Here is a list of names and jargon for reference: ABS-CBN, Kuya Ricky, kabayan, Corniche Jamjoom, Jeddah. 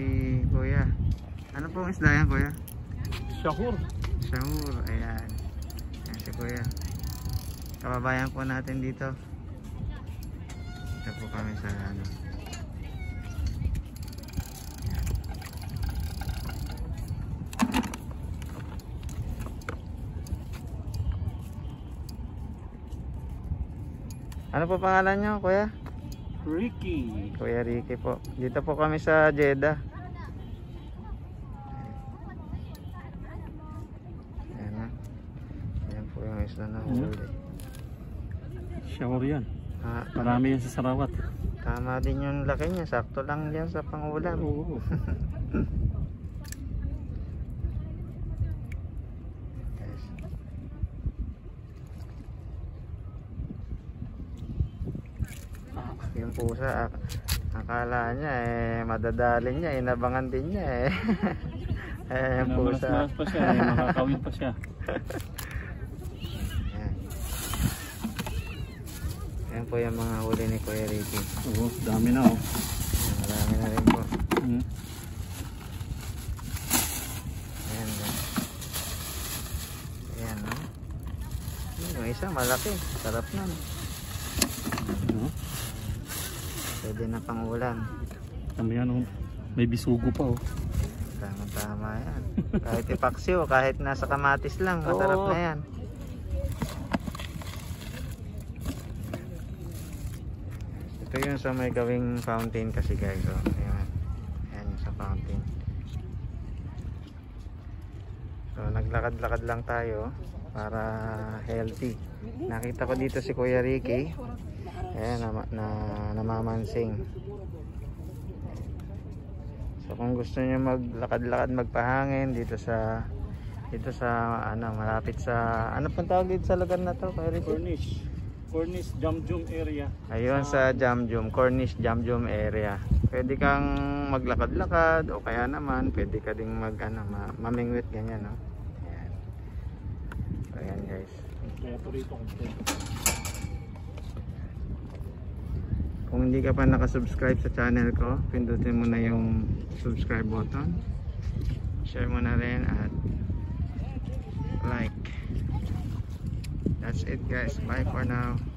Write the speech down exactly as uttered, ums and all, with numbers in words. si Kuya. Ano pong isda yan, Kuya? Sahur. Sahur, ayan. Ayan si Kuya. Kababayan po natin dito. Dito po kami sa ano. Ano po pangalan nyo, Kuya? Ricky. Kuya Ricky po. Dito po kami sa Jeddah. Ayan na. Ayan po yung isla na huli. Shower yan. Ah, marami yan sa sarawat. Tama din yung laki niya. Sakto lang yan sa pangulam. Oo. Yung pusa, ak akala niya eh madadali niya, inabangan din niya eh. Eh yung pusa. Mas-mas pa siya, eh, makakawin pa siya. Ayan. Ayan po yung mga huli ni Kuya Ricky. Oo, dami na oh. Ayan, marami na rin po. Mm. Ayan. Ayan no? Yung isa malaki, sarap na no? Pwede na pang ulam. Tama yan oh. May bisugo pa oh. Tama tama yan. Kahit ipaksiw, kahit nasa kamatis lang, masarap na yan. Ito yun sa may gawing fountain kasi guys oh. Ayan. Ayan yung sa fountain. So naglakad-lakad lang tayo para healthy. Nakita ko dito si Kuya Ricky. Ayan, na, na, namamansing. So kung gusto niyo maglakad-lakad, magpahangin dito sa dito sa ano, malapit sa ano pang tawag dito sa lugar na to, Kuya Ricky? Corniche. Corniche Jamjoom area. Ayun sa, sa Jamjoom, Corniche Jamjoom area. Pwede kang maglakad-lakad o kaya naman pwede ka ding mag ano, mamingwit ganyan, no? Ayan. So, ayan guys. Kung hindi ka pa nakasubscribe sa channel ko, pindutin mo na yung subscribe button. Share mo na rin at like. That's it guys. Bye for now.